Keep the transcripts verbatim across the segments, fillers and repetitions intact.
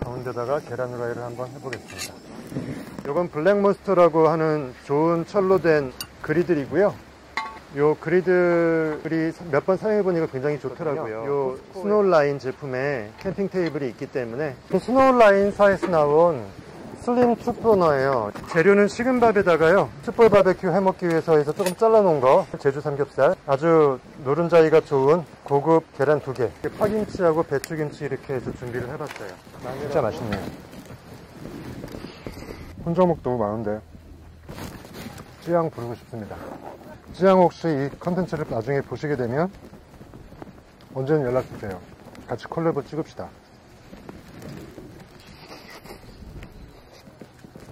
가운데다가 계란 후라이를 한번 해보겠습니다. 요건 블랙몬스터라고 하는 좋은 철로 된 그리들이고요. 요 그리들이 몇 번 사용해보니까 굉장히 좋더라고요. 요 스노우라인 제품에 캠핑 테이블이 있기 때문에 스노우라인사에서 나온 슬림 투포너예요. 재료는 식은 밥에다가요, 숯불 바베큐 해먹기 위해서 해서 조금 잘라놓은 거, 제주 삼겹살, 아주 노른자이가 좋은 고급 계란 두 개, 파김치하고 배추김치 이렇게 해서 준비를 해봤어요. 진짜 맛있네요. 혼자 먹도 많은데 찌양 부르고 싶습니다. 찌양 혹시 이 컨텐츠를 나중에 보시게 되면 언제든 연락주세요. 같이 콜라보 찍읍시다.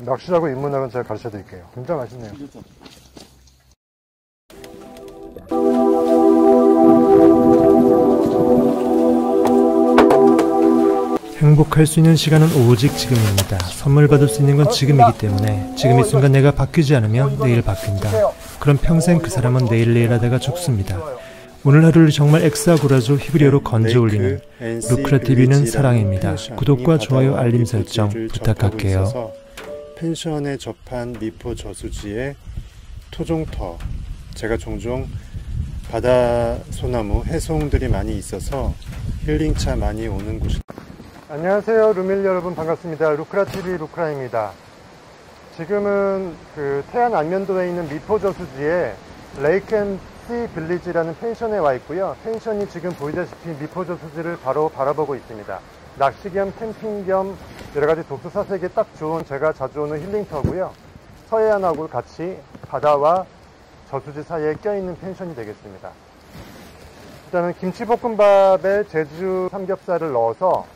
낚시라고 입문학은 제가 가르쳐 드릴게요. 진짜 맛있네요. 행복할 수 있는 시간은 오직 지금입니다. 선물 받을 수 있는 건 지금이기 때문에 지금 이 순간 내가 바뀌지 않으면 내일 바뀐다. 그럼 평생 그 사람은 내일 내일 하다가 죽습니다. 오늘 하루를 정말 엑사고라조 히브리어로 건져올리는 루크라티비는 사랑입니다. 구독과 좋아요, 알림 설정 부탁할게요. 펜션에 접한 미포 저수지의 토종터, 제가 종종 바다 소나무 해송들이 많이 있어서 힐링차 많이 오는 곳입니다. 안녕하세요, 루밀 여러분 반갑습니다. 루크라티비 루크라입니다. 지금은 그 태안 안면도에 있는 미포 저수지에 레이크 앤 씨 빌리지라는 펜션에 와 있고요. 펜션이 지금 보이다시피 미포 저수지를 바로 바라보고 있습니다. 낚시 겸 캠핑 겸 여러가지 독서 사색에 딱 좋은 제가 자주 오는 힐링터고요. 서해안하고 같이 바다와 저수지 사이에 껴있는 펜션이 되겠습니다. 일단은 김치볶음밥에 제주 삼겹살을 넣어서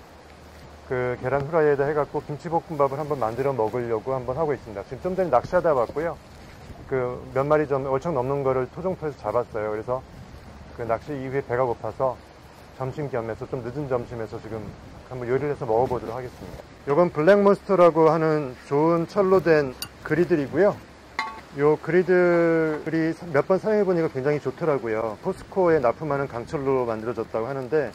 그 계란 후라이에다 해갖고 김치볶음밥을 한번 만들어 먹으려고 한번 하고 있습니다. 지금 좀 전에 낚시하다 봤고요. 그 몇 마리 좀 얼척 넘는 거를 토종터에서 잡았어요. 그래서 그 낚시 이후에 배가 고파서 점심 겸해서 좀 늦은 점심에서 지금 한번 요리를 해서 먹어보도록 하겠습니다. 요건 블랙몬스터라고 하는 좋은 철로 된 그리들이고요. 요 그리들이 몇 번 사용해보니까 굉장히 좋더라고요. 포스코에 납품하는 강철로 만들어졌다고 하는데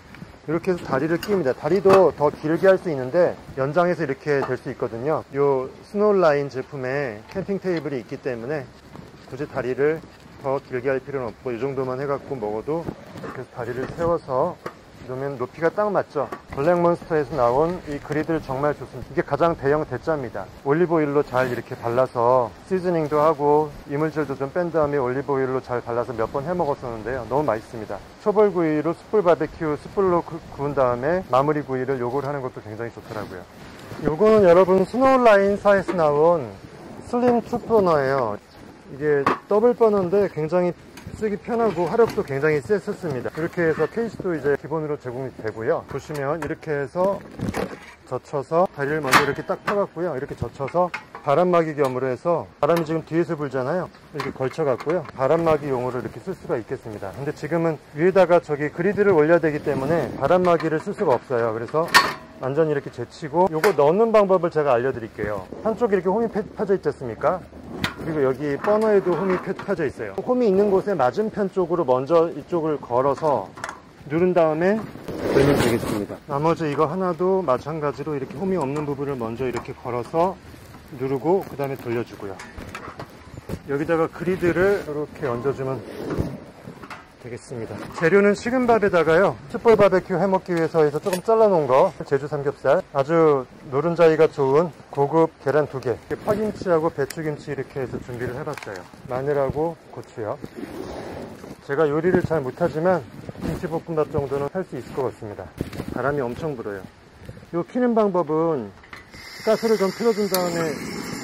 이렇게 해서 다리를 끼웁니다. 다리도 더 길게 할 수 있는데 연장해서 이렇게 될 수 있거든요. 요 스노우라인 제품에 캠핑 테이블이 있기 때문에 굳이 다리를 더 길게 할 필요는 없고 이 정도만 해갖고 먹어도 이렇게 해서 다리를 세워서 그러면 높이가 딱 맞죠. 블랙몬스터에서 나온 이 그리들 정말 좋습니다. 이게 가장 대형 대짜입니다. 올리브오일로 잘 이렇게 발라서 시즈닝도 하고 이물질도 좀 뺀 다음에 올리브오일로 잘 발라서 몇 번 해먹었었는데요. 너무 맛있습니다. 초벌구이로 숯불 바베큐 숯불로 구운 다음에 마무리 구이를 요걸 하는 것도 굉장히 좋더라고요. 요거는 여러분 스노우라인사에서 나온 슬림 투포너예요. 이게 더블 버너인데 굉장히 쓰기 편하고 화력도 굉장히 셌었습니다. 이렇게 해서 케이스도 이제 기본으로 제공이 되고요. 보시면 이렇게 해서 젖혀서 다리를 먼저 이렇게 딱 펴갖고요. 이렇게 젖혀서 바람막이 겸으로 해서 바람이 지금 뒤에서 불잖아요. 이렇게 걸쳐갖고요. 바람막이 용으로 이렇게 쓸 수가 있겠습니다. 근데 지금은 위에다가 저기 그리드를 올려야 되기 때문에 바람막이를 쓸 수가 없어요. 그래서 완전히 이렇게 제치고 요거 넣는 방법을 제가 알려드릴게요. 한쪽에 이렇게 홈이 파져 있지 않습니까? 그리고 여기 버너에도 홈이 펴져 있어요. 홈이 있는 곳에 맞은편 쪽으로 먼저 이쪽을 걸어서 누른 다음에 돌면 되겠습니다. 나머지 이거 하나도 마찬가지로 이렇게 홈이 없는 부분을 먼저 이렇게 걸어서 누르고 그 다음에 돌려주고요. 여기다가 그리드를 이렇게 얹어주면 되겠습니다. 재료는 식은 밥에다가요, 숯불 바베큐 해먹기 위해서 해서 조금 잘라놓은 거, 제주 삼겹살, 아주 노른자이가 좋은 고급 계란 두 개, 파김치하고 배추김치 이렇게 해서 준비를 해봤어요. 마늘하고 고추요. 제가 요리를 잘 못하지만 김치볶음밥 정도는 할 수 있을 것 같습니다. 바람이 엄청 불어요. 요 피는 방법은 가스를 좀 틀어준 다음에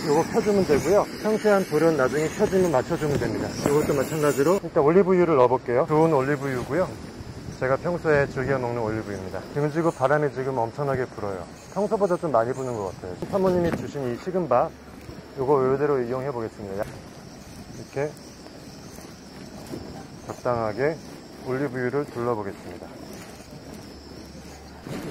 요거 펴주면 되고요. 상세한 불은 나중에 켜지면 맞춰주면 됩니다. 이것도 마찬가지로 일단 올리브유를 넣어볼게요. 좋은 올리브유고요. 제가 평소에 즐겨 먹는 올리브유입니다. 등지고 바람이 지금 엄청나게 불어요. 평소보다 좀 많이 부는 것 같아요. 사모님이 주신 이 식은 밥, 요거 이대로 이용해 보겠습니다. 이렇게 적당하게 올리브유를 둘러보겠습니다.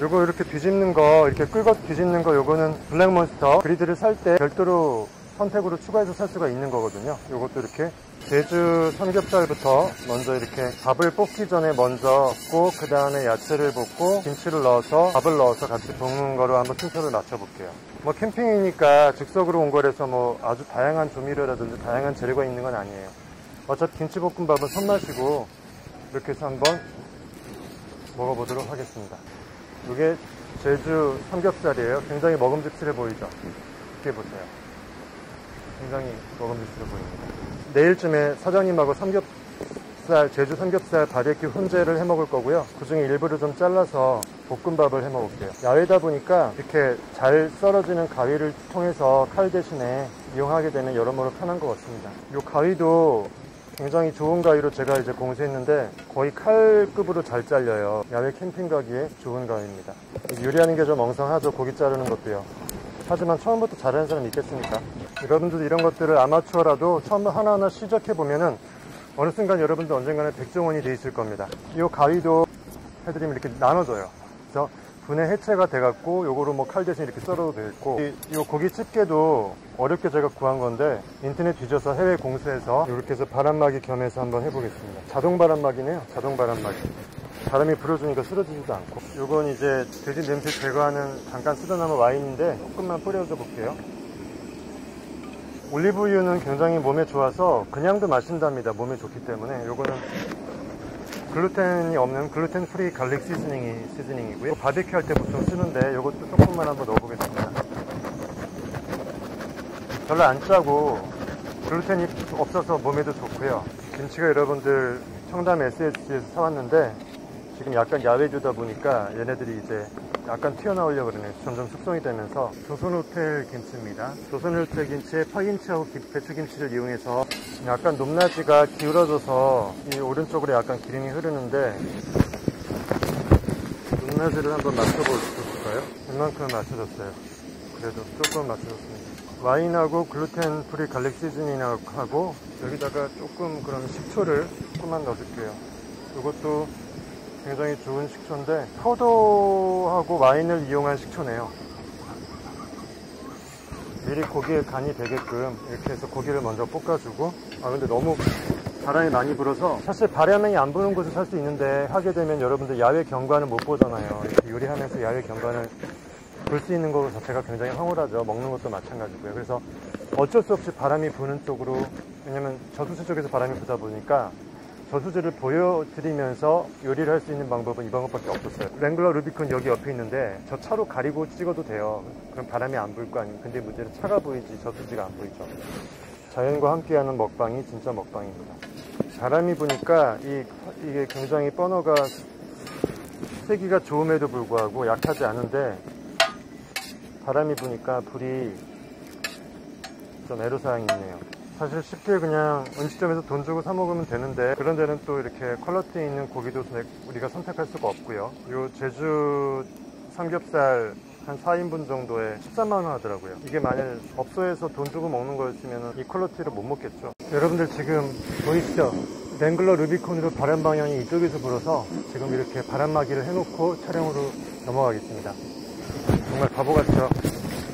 요거 이렇게 뒤집는 거, 이렇게 끌고 뒤집는 거, 요거는 블랙몬스터 그리드를 살 때 별도로 선택으로 추가해서 살 수가 있는 거거든요. 요것도 이렇게 제주 삼겹살부터 먼저 이렇게 밥을 볶기 전에 먼저 볶고 그 다음에 야채를 볶고 김치를 넣어서 밥을 넣어서 같이 볶는 거로 한번 순서를 맞춰볼게요. 뭐 캠핑이니까 즉석으로 온 거라서 뭐 아주 다양한 조미료라든지 다양한 재료가 있는 건 아니에요. 어차피 김치볶음밥은 손맛이고 이렇게 해서 한번 먹어보도록 하겠습니다. 이게 제주 삼겹살이에요. 굉장히 먹음직스러워 보이죠? 이렇게 보세요. 굉장히 먹음직스러워 보입니다. 내일쯤에 사장님하고 삼겹살, 제주 삼겹살 바베큐 훈제를 해 먹을 거고요. 그 중에 일부를 좀 잘라서 볶음밥을 해 먹을게요. 야외다 보니까 이렇게 잘 썰어지는 가위를 통해서 칼 대신에 이용하게 되면 여러모로 편한 것 같습니다. 이 가위도 굉장히 좋은 가위로 제가 이제 공수했는데 거의 칼급으로 잘 잘려요. 야외 캠핑 가기에 좋은 가위입니다. 요리하는 게 좀 엉성하죠. 고기 자르는 것도요. 하지만 처음부터 잘하는 사람이 있겠습니까? 여러분들도 이런 것들을 아마추어라도 처음 하나하나 시작해보면은 어느 순간 여러분도 언젠가는 백종원이 돼 있을 겁니다. 이 가위도 해드리면 이렇게 나눠져요. 그래서 분해 해체가 돼갖고 요거로 뭐 칼 대신 이렇게 썰어도 되겠고, 이, 이 고기 집게도 어렵게 제가 구한 건데 인터넷 뒤져서 해외 공수해서 이렇게 해서 바람막이 겸해서 한번 해보겠습니다. 자동 바람막이네요. 자동 바람막이. 바람이 불어주니까 쓰러지지도 않고. 요건 이제 돼지 냄새 제거하는 잠깐 쓰다 남은 와인인데 조금만 뿌려줘 볼게요. 올리브유는 굉장히 몸에 좋아서 그냥도 마신답니다. 몸에 좋기 때문에. 요거는 글루텐이 없는 글루텐 프리 갈릭 시즈닝이, 시즈닝이고요. 바베큐 할 때 보통 쓰는데 요것도 조금만 한번 넣어보겠습니다. 별로 안 짜고 글루텐이 없어서 몸에도 좋고요. 김치가 여러분들 청담 에스에스지에서 사왔는데 지금 약간 야외주다 보니까 얘네들이 이제 약간 튀어나오려고 그러네. 점점 숙성이 되면서. 조선호텔 김치입니다. 조선호텔 김치에 파김치하고 배추김치를 이용해서 약간 높낮이가 기울어져서 이 오른쪽으로 약간 기름이 흐르는데 높낮이를 한번 맞춰볼까요? 이만큼 맞춰줬어요. 그래도 조금 맞춰줬습니다. 와인하고 글루텐 프리 갈릭 시즈닝하고 여기다가 조금 그런 식초를 조금만 넣어줄게요. 이것도 굉장히 좋은 식초인데 포도하고 와인을 이용한 식초네요. 미리 고기에 간이 되게끔 이렇게 해서 고기를 먼저 볶아주고. 아 근데 너무 바람이 많이 불어서 사실 바람이 안 부는 곳을 살 수 있는데 하게 되면 여러분들 야외 경관을 못 보잖아요. 이렇게 요리하면서 야외 경관을 볼 수 있는 것 자체가 굉장히 황홀하죠. 먹는 것도 마찬가지고요. 그래서 어쩔 수 없이 바람이 부는 쪽으로, 왜냐면 저수지 쪽에서 바람이 부다 보니까 저수지를 보여드리면서 요리를 할 수 있는 방법은 이 방법밖에 없었어요. 랭글러 루비콘 여기 옆에 있는데 저 차로 가리고 찍어도 돼요. 그럼 바람이 안 불 거 아니에요. 근데 문제는 차가 보이지 저수지가 안 보이죠. 자연과 함께하는 먹방이 진짜 먹방입니다. 바람이 부니까 이, 이게 굉장히 버너가 세기가 좋음에도 불구하고 약하지 않은데 바람이 부니까 불이 좀 애로사항이 있네요. 사실 쉽게 그냥 음식점에서 돈 주고 사 먹으면 되는데 그런 데는 또 이렇게 퀄러티 있는 고기도 우리가 선택할 수가 없고요. 요 제주 삼겹살 한 사 인분 정도에 십삼만 원 하더라고요. 이게 만약 업소에서 돈 주고 먹는 거였으면 이 퀄러티를 못 먹겠죠. 여러분들 지금 보이시죠? 랭글러 루비콘으로 바람 방향이 이쪽에서 불어서 지금 이렇게 바람막이를 해놓고 촬영으로 넘어가겠습니다. 정말 바보 같죠?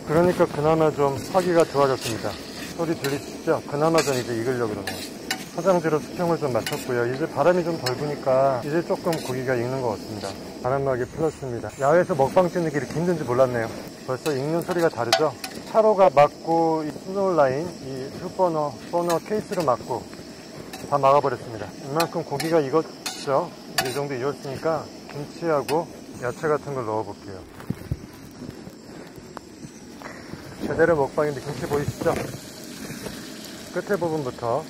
그러니까 그나마 좀 하기가 좋아졌습니다. 소리 들리시죠? 그나마 전 이제 익으려고 그러네요. 화장지로 수평을 좀 맞췄고요. 이제 바람이 좀 덜 부니까 이제 조금 고기가 익는 것 같습니다. 바람막이 풀렸습니다. 야외에서 먹방 찍는 게 이렇게 힘든지 몰랐네요. 벌써 익는 소리가 다르죠? 차로가 막고 이 스노우라인, 이 흙버너, 버너 케이스로 막고 다 막아버렸습니다. 이만큼 고기가 익었죠? 이 정도 익었으니까 김치하고 야채 같은 걸 넣어볼게요. 제대로 먹방인데 김치 보이시죠? 끝에 부분부터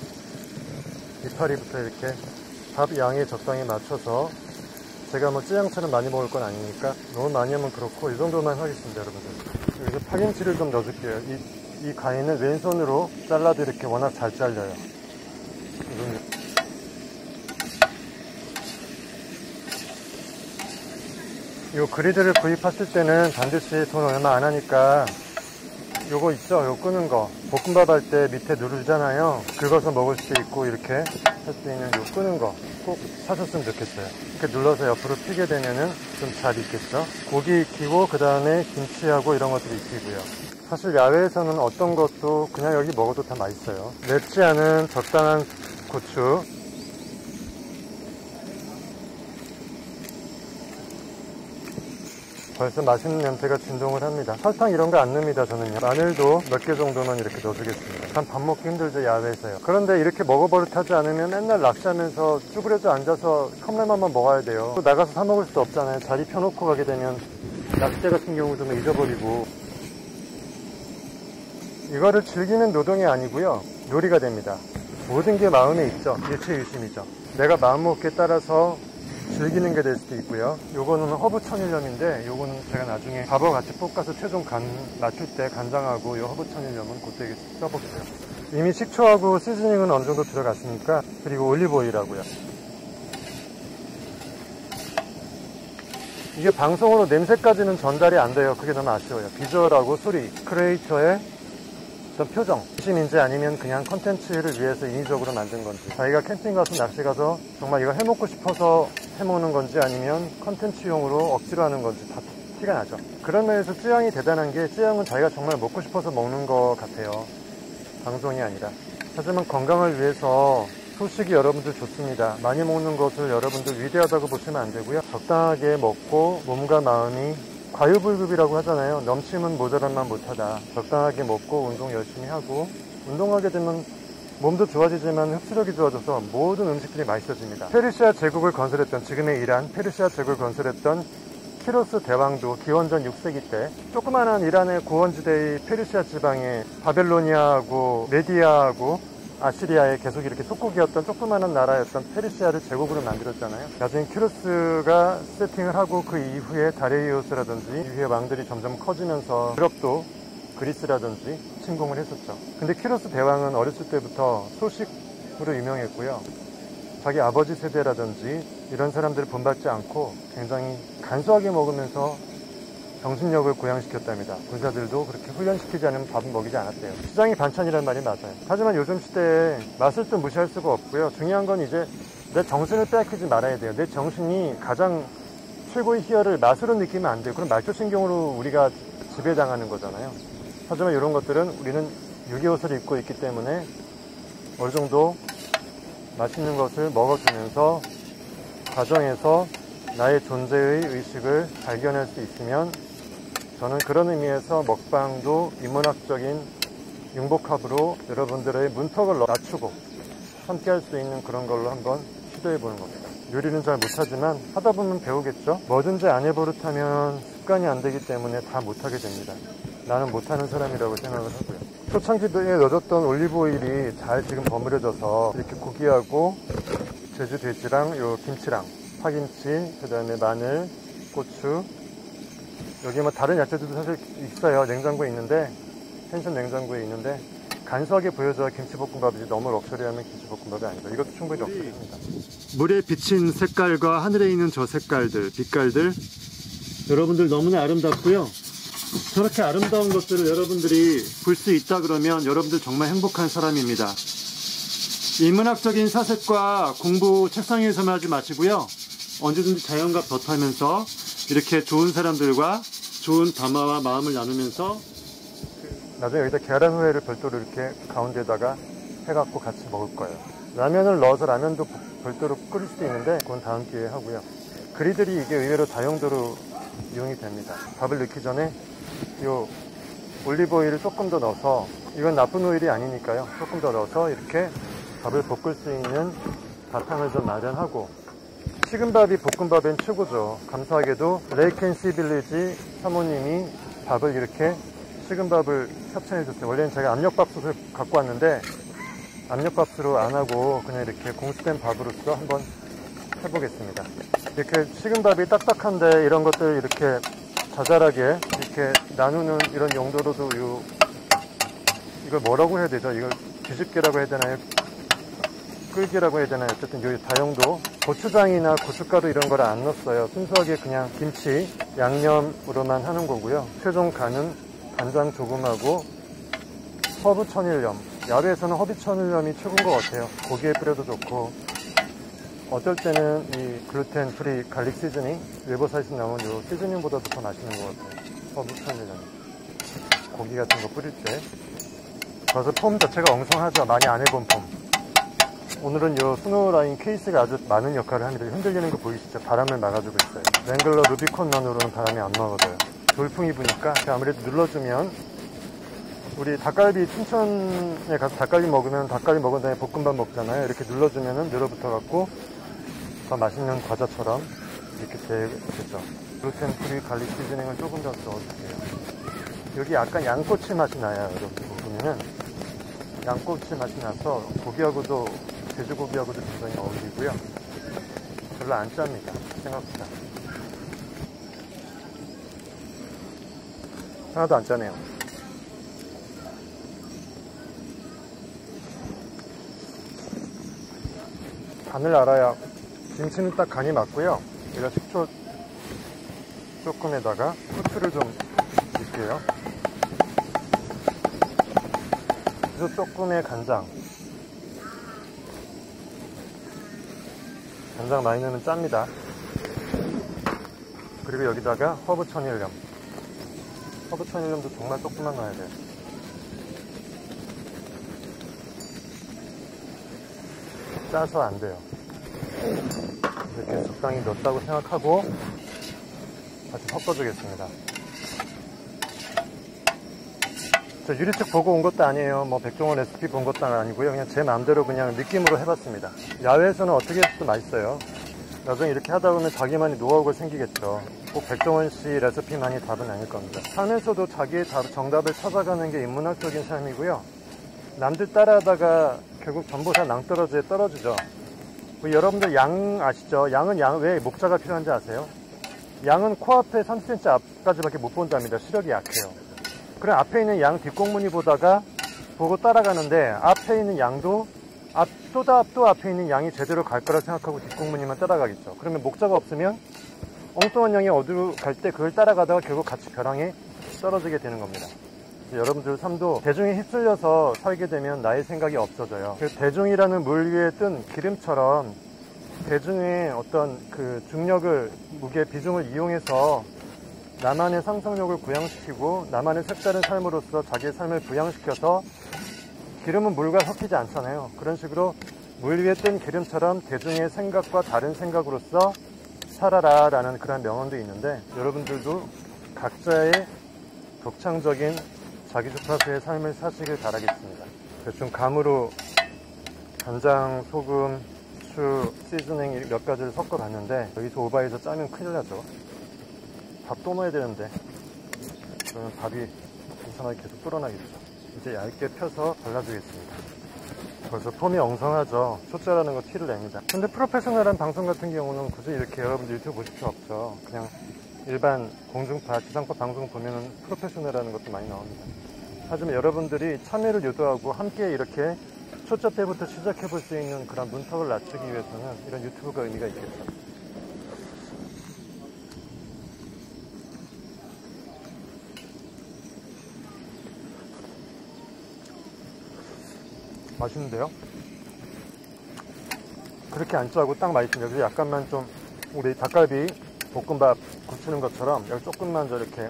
이파리부터 이렇게 밥 양에 적당히 맞춰서 제가 뭐 찌양처럼 많이 먹을 건 아니니까 너무 많이 하면 그렇고 이 정도만 하겠습니다. 여러분들 여기서 파김치를 좀 넣어줄게요. 이, 이 가위는 왼손으로 잘라도 이렇게 워낙 잘 잘려요. 이 그리드를 구입하실 때는 반드시 돈 얼마 안 하니까 요거 있죠? 요거 끄는 거. 볶음밥 할 때 밑에 누르잖아요. 긁어서 먹을 수 있고 이렇게 할 수 있는 요 끄는 거 꼭 사셨으면 좋겠어요. 이렇게 눌러서 옆으로 튀게 되면은 좀 잘 익겠죠? 고기 익히고 그 다음에 김치하고 이런 것들이 익히고요. 사실 야외에서는 어떤 것도 그냥 여기 먹어도 다 맛있어요. 맵지 않은 적당한 고추. 벌써 맛있는 냄새가 진동을 합니다. 설탕 이런 거 안 넣습니다, 저는요. 마늘도 몇 개 정도만 이렇게 넣어주겠습니다. 참 밥 먹기 힘들죠, 야외에서요. 그런데 이렇게 먹어버릇하지 않으면 맨날 낚시하면서 쭈그려져 앉아서 컵라면만 먹어야 돼요. 또 나가서 사 먹을 수도 없잖아요. 자리 펴놓고 가게 되면 낚싯대 같은 경우 좀 잊어버리고. 이거를 즐기는 노동이 아니고요, 놀이가 됩니다. 모든 게 마음에 있죠. 일체일심이죠. 내가 마음먹기에 따라서 즐기는 게 될 수도 있고요. 요거는 허브 천일염인데, 요거는 제가 나중에 밥하고 같이 볶아서 최종 간 맞출 때 간장하고 요 허브 천일염은 그때 써볼게요. 이미 식초하고 시즈닝은 어느 정도 들어갔으니까, 그리고 올리브오일하고요. 이게 방송으로 냄새까지는 전달이 안 돼요. 그게 너무 아쉬워요. 비주얼하고 소리, 크리에이터의 어떤 표정, 신인지 아니면 그냥 컨텐츠를 위해서 인위적으로 만든 건지, 자기가 캠핑 가서 낚시 가서 정말 이거 해먹고 싶어서 해먹는 건지, 아니면 컨텐츠용으로 억지로 하는 건지 다 티가 나죠. 그런 면에서 쯔양이 대단한 게, 쯔양은 자기가 정말 먹고 싶어서 먹는 것 같아요. 방송이 아니라. 하지만 건강을 위해서 소식이 여러분들 좋습니다. 많이 먹는 것을 여러분들 위대하다고 보시면 안 되고요. 적당하게 먹고 몸과 마음이 과유불급이라고 하잖아요. 넘치면 모자란만 못하다. 적당하게 먹고 운동 열심히 하고, 운동하게 되면 몸도 좋아지지만 흡수력이 좋아져서 모든 음식들이 맛있어집니다. 페르시아 제국을 건설했던, 지금의 이란, 페르시아 제국을 건설했던 키로스 대왕도 기원전 육 세기 때 조그마한 이란의 고원지대의 페르시아 지방에 바벨로니아하고 메디아하고 아시리아에 계속 이렇게 속국이었던 조그마한 나라였던 페르시아를 제국으로 만들었잖아요. 나중에 키루스가 세팅을 하고, 그 이후에 다레이우스라든지 이후에 왕들이 점점 커지면서 유럽도 그리스라든지 침공을 했었죠. 근데 키루스 대왕은 어렸을 때부터 소식으로 유명했고요. 자기 아버지 세대라든지 이런 사람들을 본받지 않고 굉장히 간소하게 먹으면서 정신력을 고양시켰답니다. 군사들도 그렇게 훈련시키지 않으면 밥은 먹이지 않았대요. 시장이 반찬이라는 말이 맞아요. 하지만 요즘 시대에 맛을 좀 무시할 수가 없고요. 중요한 건 이제 내 정신을 빼앗기지 말아야 돼요. 내 정신이 가장 최고의 희열을 맛으로 느끼면 안 돼요. 그럼 말초신경으로 우리가 지배당하는 거잖아요. 하지만 이런 것들은 우리는 유기옷을 입고 있기 때문에 어느 정도 맛있는 것을 먹어주면서 가정에서 나의 존재의 의식을 발견할 수 있으면, 저는 그런 의미에서 먹방도 인문학적인 융복합으로 여러분들의 문턱을 낮추고 함께 할 수 있는 그런 걸로 한번 시도해보는 겁니다. 요리는 잘 못하지만 하다 보면 배우겠죠? 뭐든지 안 해버릇하면 습관이 안 되기 때문에 다 못하게 됩니다. 나는 못하는 사람이라고 생각을 하고요. 초창기에 넣어줬던 올리브오일이 잘 지금 버무려져서 이렇게 고기하고 제주 돼지랑 요 김치랑 파김치, 그 다음에 마늘, 고추, 여기 뭐 다른 야채들도 사실 있어요. 냉장고에 있는데, 펜션 냉장고에 있는데, 간소하게 보여줘야 김치볶음밥이지 너무 럭셔리하면 김치볶음밥이 아니다. 이것도 충분히 럭셔리합니다. 물에 비친 색깔과 하늘에 있는 저 색깔들, 빛깔들, 여러분들 너무나 아름답고요. 저렇게 아름다운 것들을 여러분들이 볼 수 있다 그러면 여러분들 정말 행복한 사람입니다. 인문학적인 사색과 공부 책상 위에서만 하지 마시고요. 언제든지 자연과 벗하면서 이렇게 좋은 사람들과 좋은 담화와 마음을 나누면서, 나중에 여기다 계란 후라이를 별도로 이렇게 가운데다가 해갖고 같이 먹을 거예요. 라면을 넣어서 라면도 별도로 끓일 수도 있는데 그건 다음 기회에 하고요. 그리들이 이게 의외로 다용도로 이용이 됩니다. 밥을 넣기 전에 요 올리브오일을 조금 더 넣어서, 이건 나쁜 오일이 아니니까요, 조금 더 넣어서 이렇게 밥을 볶을 수 있는 바탕을 좀 마련하고. 식은밥이 볶음밥엔 최고죠. 감사하게도 레이켄시 빌리지 사모님이 밥을 이렇게 식은밥을 협찬해줬어요. 원래는 제가 압력밥솥을 갖고 왔는데 압력밥솥으로 안 하고 그냥 이렇게 공수된 밥으로서 한번 해보겠습니다. 이렇게 식은밥이 딱딱한데 이런 것들 이렇게 자잘하게 이렇게 나누는 이런 용도로도 요, 이걸 뭐라고 해야 되죠? 이걸 뒤집기라고 해야 되나요? 끓기라고 해야 되나요? 어쨌든 요 다용도, 고추장이나 고춧가루 이런 걸 안 넣었어요. 순수하게 그냥 김치 양념으로만 하는 거고요. 최종 간은 간장 조금하고 허브 천일염, 야외에서는 허브 천일염이 최고인 것 같아요. 고기에 뿌려도 좋고, 어떨 때는 이 글루텐 프리 갈릭 시즈닝, 외버사에서 나온 요 시즈닝보다도 더 맛있는 것 같아요, 허브 천일염. 고기 같은 거 뿌릴 때. 그래서 폼 자체가 엉성하죠. 많이 안 해본 폼. 오늘은 이 스노우라인 케이스가 아주 많은 역할을 합니다. 흔들리는 거 보이시죠? 바람을 막아주고 있어요. 랭글러 루비콘만으로는 바람이 안 막아져요. 돌풍이 부니까 아무래도 눌러주면, 우리 닭갈비 춘천에 가서 닭갈비 먹으면 닭갈비 먹은 다음에 볶음밥 먹잖아요. 이렇게 눌러주면 늘어붙어갖고 더 맛있는 과자처럼 이렇게 되죠. 글루텐 프리 갈릭 시즈닝을 조금 더 넣어줄게요. 여기 약간 양꼬치 맛이 나요. 이렇게 보면은 양꼬치 맛이 나서 고기하고도, 돼지고기하고도 굉장히 어울리고요. 별로 안 짭니다, 생각보다. 하나도 안 짜네요. 간을 알아야 김치는 딱 간이 맞고요. 제가 식초 조금에다가 후추를 좀 넣을게요. 후추 조금의 간장. 간장 많이 넣으면 짭니다. 그리고 여기다가 허브 천일염. 허브 천일염도 정말 조금만 넣어야 돼요. 짜서 안 돼요. 이렇게 적당히 넣었다고 생각하고 같이 섞어주겠습니다. 저 유리책 보고 온 것도 아니에요. 뭐 백종원 레시피 본 것도 아니고요. 그냥 제 마음대로 그냥 느낌으로 해봤습니다. 야외에서는 어떻게 해도 맛있어요. 나중에 이렇게 하다 보면 자기만의 노하우가 생기겠죠. 꼭 백종원 씨 레시피만이 답은 아닐 겁니다. 삶에서도 자기의 정답을 찾아가는 게 인문학적인 삶이고요. 남들 따라하다가 결국 전부 다 낭떠러지에 떨어지죠. 여러분들 양 아시죠? 양은 양, 왜 목자가 필요한지 아세요? 양은 코앞에 삼 센티미터 앞까지밖에 못 본답니다. 시력이 약해요. 그럼 앞에 있는 양 뒷꽁무니 보다가 보고 따라가는데, 앞에 있는 양도 앞, 또, 다, 또 앞에 있는 양이 제대로 갈 거라 생각하고 뒷꽁무니만 따라가겠죠. 그러면 목자가 없으면 엉뚱한 양이 어디로 갈 때 그걸 따라가다가 결국 같이 벼랑에 떨어지게 되는 겁니다. 여러분들 삶도 대중에 휩쓸려서 살게 되면 나의 생각이 없어져요. 그 대중이라는 물 위에 뜬 기름처럼 대중의 어떤 그 중력을, 무게, 비중을 이용해서 나만의 상상력을 부양시키고 나만의 색다른 삶으로서 자기의 삶을 부양시켜서, 기름은 물과 섞이지 않잖아요. 그런 식으로 물 위에 뜬 기름처럼 대중의 생각과 다른 생각으로서 살아라 라는 그런 명언도 있는데, 여러분들도 각자의 독창적인 자기 주파수의 삶을 사시길 바라겠습니다. 대충 감으로 간장, 소금, 후추, 시즈닝 몇 가지를 섞어봤는데, 여기서 오바해서 짜면 큰일 나죠. 밥 또 넣어야 되는데, 그러면 밥이 이상하게 계속 불어나겠죠. 이제 얇게 펴서 발라주겠습니다. 벌써 폼이 엉성하죠. 초짜라는 거 티를 냅니다. 근데 프로페셔널한 방송 같은 경우는 굳이 이렇게 여러분들 유튜브 보실 필요 없죠. 그냥 일반 공중파, 지상파 방송 보면은 프로페셔널이라는 것도 많이 나옵니다. 하지만 여러분들이 참여를 유도하고 함께 이렇게 초짜 때부터 시작해 볼 수 있는 그런 문턱을 낮추기 위해서는 이런 유튜브가 의미가 있겠죠. 맛있는데요? 그렇게 안 짜고 딱 맛있습니다. 그래서 약간만 좀, 우리 닭갈비 볶음밥 굳히는 것처럼 여기 조금만 저렇게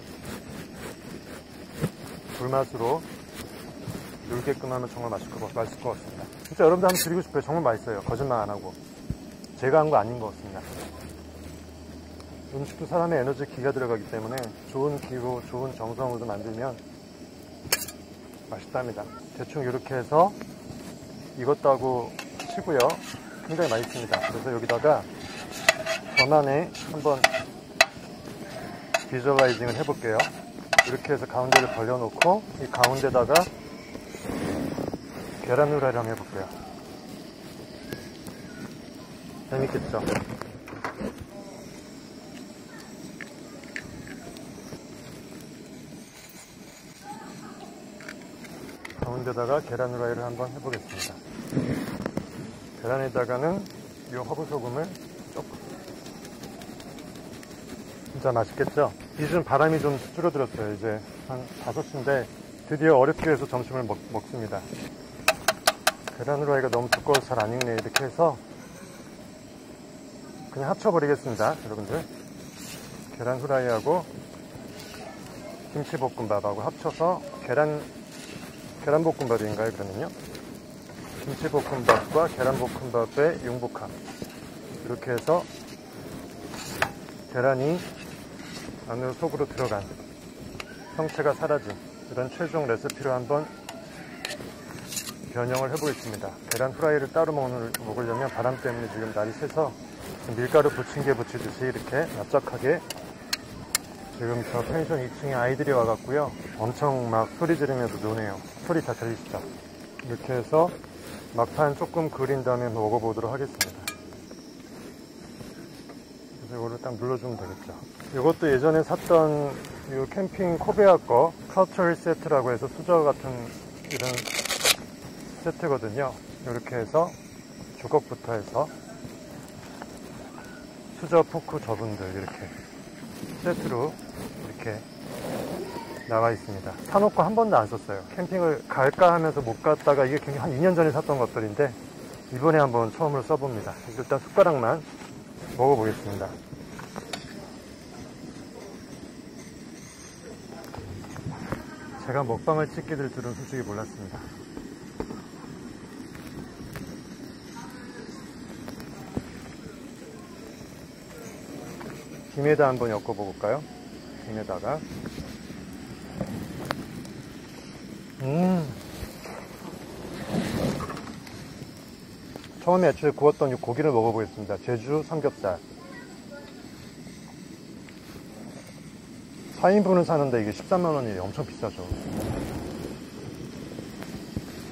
불맛으로 눌게끔 하면 정말 맛있을 것, 맛있을 것 같습니다. 진짜 여러분들 한번 드리고 싶어요. 정말 맛있어요. 거짓말 안 하고. 제가 한 거 아닌 것 같습니다. 음식도 사람의 에너지, 기가 들어가기 때문에 좋은 기후, 좋은 정성으로 만들면 맛있답니다. 대충 이렇게 해서 익었다고 하고 치고요. 굉장히 맛있습니다. 그래서 여기다가 전환에 한번 비주얼라이징을 해볼게요. 이렇게 해서 가운데를 벌려놓고 이 가운데다가 계란 후라이를 한번 해볼게요. 재밌겠죠? 가운데다가 계란 후라이를 한번 해보겠습니다. 계란에다가는 이 허브 소금을 조금. 진짜 맛있겠죠? 요즘 바람이 좀 줄어들었어요. 이제 한 다섯 시인데 드디어 어렵게 해서 점심을 먹, 먹습니다. 계란 후라이가 너무 두꺼워서 잘 안 익네. 이렇게 해서 그냥 합쳐버리겠습니다. 여러분들, 계란 후라이하고 김치볶음밥하고 합쳐서 계란, 계란볶음밥인가요? 그러면요, 김치볶음밥과 계란볶음밥의 융복합. 이렇게 해서 계란이 안으로 속으로 들어간, 형체가 사라진 이런 최종 레시피로 한번 변형을 해보겠습니다. 계란 후라이를 따로 먹으려면 바람 때문에 지금 날이 새서 밀가루 부침개 부치듯이 이렇게 납작하게. 지금 저 펜션 이 층에 아이들이 와갖고요, 엄청 막 소리 지르면서 노네요. 소리 다 들리시죠? 이렇게 해서 막판 조금 그린 다음에 먹어보도록 하겠습니다. 이거를 딱 눌러주면 되겠죠. 이것도 예전에 샀던 이 캠핑 코베아 거 카우처힐 세트라고 해서 수저 같은 이런 세트거든요. 이렇게 해서 주걱부터 해서 수저, 포크, 저분들 이렇게 세트로 이렇게 나와 있습니다. 사놓고 한 번도 안 썼어요. 캠핑을 갈까 하면서 못 갔다가 이게 한 이 년 전에 샀던 것들인데 이번에 한번 처음으로 써봅니다. 일단 숟가락만 먹어보겠습니다. 제가 먹방을 찍게 될 줄은 솔직히 몰랐습니다. 김에다 한번 엮어볼까요? 김에다가 음 처음에 애초에 구웠던 이 고기를 먹어보겠습니다. 제주 삼겹살. 사 인분을 사는데 이게 십삼만 원이에요. 엄청 비싸죠.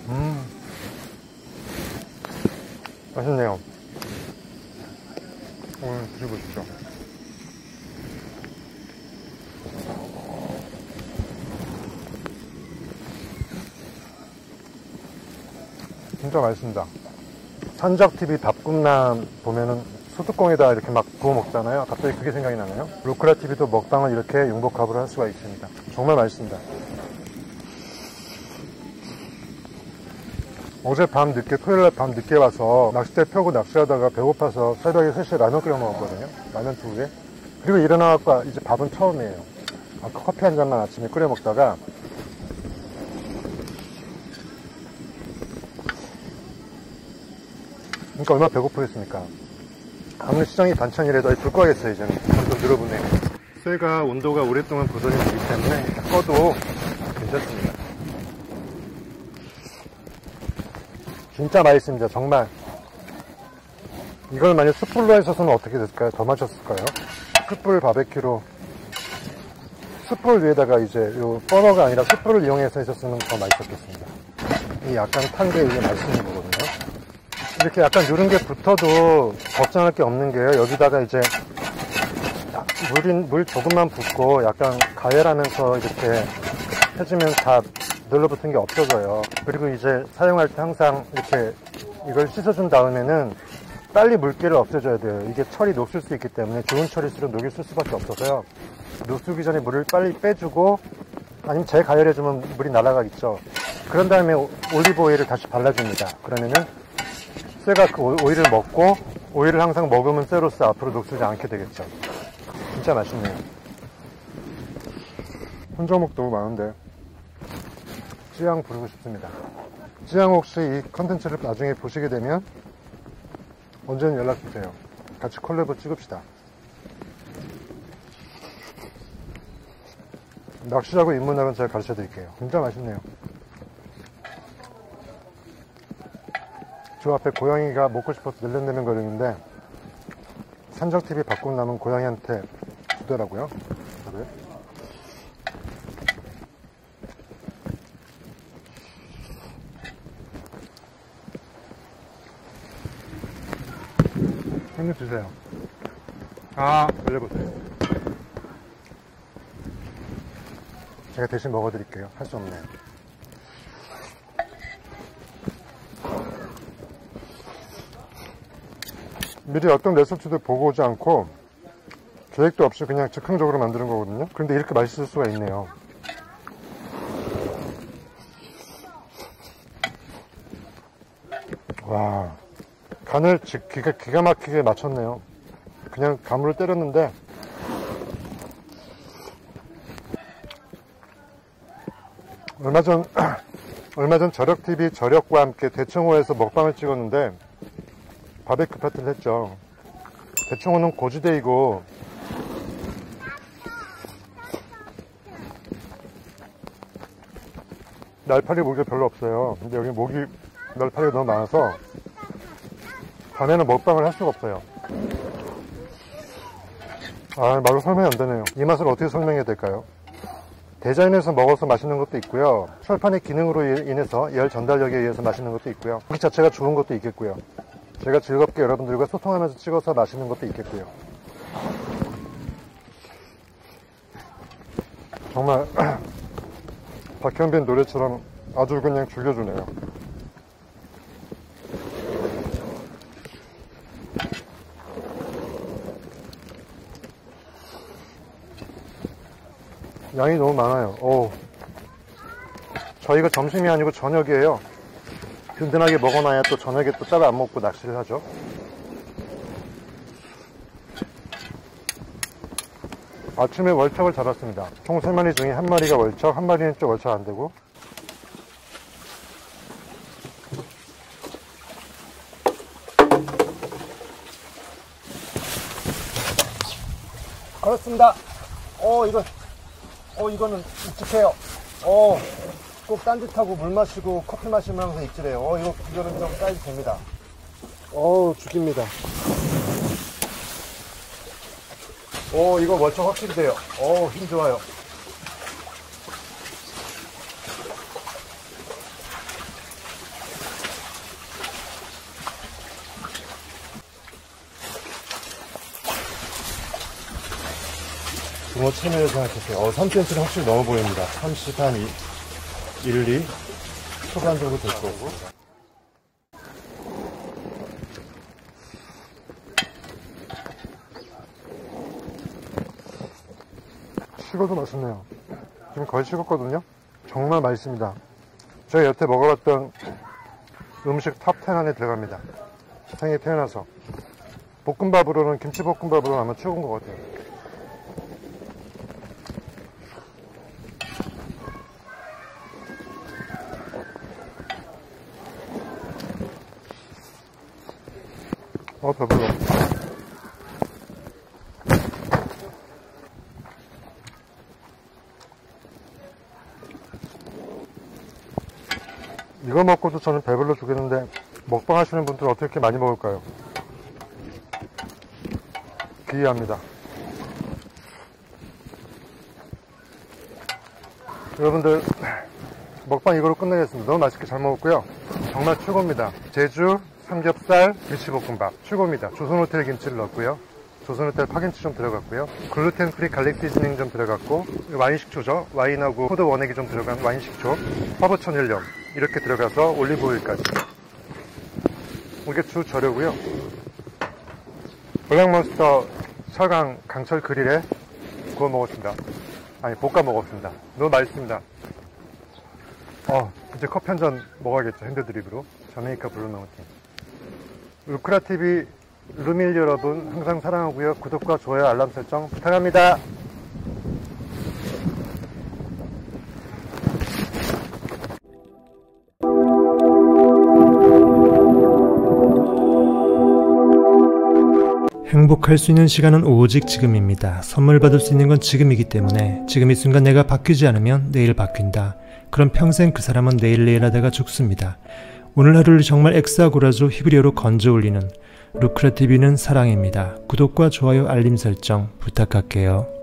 음 맛있네요. 오늘 드시고 싶죠? 진짜 맛있습니다. 산적티비 밥꿈남 보면은 소뚜껑에다 이렇게 막 구워 먹잖아요. 갑자기 그게 생각이 나네요. 루크라티비도 먹방을 이렇게 융복합으로 할 수가 있습니다. 정말 맛있습니다. 어제 밤 늦게, 토요일날 밤 늦게 와서 낚싯대 펴고 낚시하다가 배고파서 새벽에 세 시에 라면 끓여 먹었거든요. 라면 두 개. 그리고 일어나서 이제 밥은 처음이에요. 아까 커피 한 잔만 아침에 끓여 먹다가 그러니까 얼마나 배고프겠습니까? 아무리 시장이 반찬이라도 불꺼야겠어요. 이제는 점점 늘어붙네요. 쇠가 온도가 오랫동안 보존되기 때문에 꺼도 괜찮습니다. 진짜 맛있습니다. 정말 이걸 만약 숯불로 해서는 어떻게 됐을까요? 더 맛있었을까요? 숯불 바베큐로, 숯불 위에다가 이제 요 버너가 아니라 숯불을 이용해서 했었으면 더 맛있었겠습니다. 이 약간 탄 게 이게 맛있는 거거든요. 이렇게 약간 누른 게 붙어도 걱정할 게 없는 게요, 여기다가 이제 물, 물 조금만 붓고 약간 가열하면서 이렇게 해주면 다 눌러붙은 게 없어져요. 그리고 이제 사용할 때 항상 이렇게 이걸 씻어준 다음에는 빨리 물기를 없애줘야 돼요. 이게 철이 녹슬 수 있기 때문에 좋은 철일수록 녹이 쓸 수밖에 없어서요. 녹슬기 전에 물을 빨리 빼주고, 아니면 재가열해주면 물이 날아가겠죠. 그런 다음에 올리브오일을 다시 발라줍니다. 그러면은 쇠가 그 오일을 먹고, 오일을 항상 먹으면 쇠로서 앞으로 녹슬지 않게 되겠죠. 진짜 맛있네요. 혼자먹 너무 많은데 찌양 부르고 싶습니다. 찌양 혹시 이 컨텐츠를 나중에 보시게 되면 언제든 연락주세요. 같이 콜라보 찍읍시다. 낚시하고 입문하면 제가 가르쳐드릴게요. 진짜 맛있네요. 저 앞에 고양이가 먹고 싶어서 늘렁늘렁 거리는데 산적티비 바꾸고 나면 고양이한테 주더라고요. 그래? 한입 주세요. 아, 돌려보세요. 제가 대신 먹어드릴게요. 할 수 없네요. 미리 어떤 레시피도 보고 오지 않고 계획도 없이 그냥 즉흥적으로 만드는 거거든요. 그런데 이렇게 맛있을 수가 있네요. 와, 간을 기가, 기가 막히게 맞췄네요. 그냥 가물을 때렸는데 얼마 전 얼마 전 저력티비 저력과 함께 대청호에서 먹방을 찍었는데 바베큐 파티를 했죠. 대청호는 고지대이고 날파리 모기가 별로 없어요. 근데 여기 모기 날파리가 너무 많아서 밤에는 먹방을 할 수가 없어요. 아, 말로 설명이 안 되네요. 이 맛을 어떻게 설명해야 될까요? 대자연에서 먹어서 맛있는 것도 있고요. 철판의 기능으로 인해서 열 전달력에 의해서 맛있는 것도 있고요. 고기 자체가 좋은 것도 있겠고요. 제가 즐겁게 여러분들과 소통하면서 찍어서 맛있는 것도 있겠고요. 정말 박현빈 노래처럼 아주 그냥 죽여주네요. 양이 너무 많아요. 오, 저희가 점심이 아니고 저녁이에요. 든든하게 먹어놔야 또 저녁에 또 따로 안 먹고 낚시를 하죠. 아침에 월척을 잡았습니다. 총 세 마리 중에 한 마리가 월척, 한 마리는 좀 월척 안 되고. 그렇습니다. 어, 이거, 어, 이거는 익숙해요. 어, 꼭 딴짓하고 물 마시고 커피 마시면서 익질해요. 어, 이거, 이거는 좀 사이즈 됩니다. 어, 죽입니다. 오, 이거 월척 확실히 돼요. 오, 힘 좋아요. 붕어 체면을 생각했어요. 어, 삼 센티미터는 확실히 넘어 보입니다. 삼십, 한 일, 이 초반 정도 될 거고. 식어도 맛있네요. 지금 거의 식었거든요. 정말 맛있습니다. 제가 여태 먹어봤던 음식 탑 텐 안에 들어갑니다. 생에 태어나서 볶음밥으로는 김치볶음밥으로는 아마 최고인 것 같아요. 어, 배불러. 이거 먹고도 저는 배불러 죽겠는데 먹방 하시는 분들은 어떻게 많이 먹을까요? 기이합니다. 여러분들 먹방 이걸로 끝내겠습니다. 너무 맛있게 잘 먹었고요. 정말 최고입니다. 제주 삼겹살 김치볶음밥 최고입니다. 조선호텔 김치를 넣었고요. 조선호텔 파김치 좀 들어갔고요. 글루텐 프리 갈릭 시즈닝 좀 들어갔고, 와인 식초죠. 와인하고 포도 원액이 좀 들어간 와인 식초, 화보천일염 이렇게 들어가서 올리브오일까지. 이게 주 저려고요. 블랙몬스터 서강 강철 그릴에 구워 먹었습니다. 아니, 볶아 먹었습니다. 너무 맛있습니다. 어, 이제 커피 한 잔 먹어야겠죠. 핸드드립으로. 자메이카 블루 마운틴. 루크라티비 루밀 여러분 항상 사랑하고요. 구독과 좋아요, 알람 설정 부탁합니다. 행복할 수 있는 시간은 오직 지금입니다. 선물 받을 수 있는 건 지금이기 때문에 지금 이 순간 내가 바뀌지 않으면 내일 바뀐다. 그럼 평생 그 사람은 내일 내일 하다가 죽습니다. 오늘 하루를 정말 엑사고라조 히브리어로 건져 올리는 루크라티비는 사랑입니다. 구독과 좋아요, 알림 설정 부탁할게요.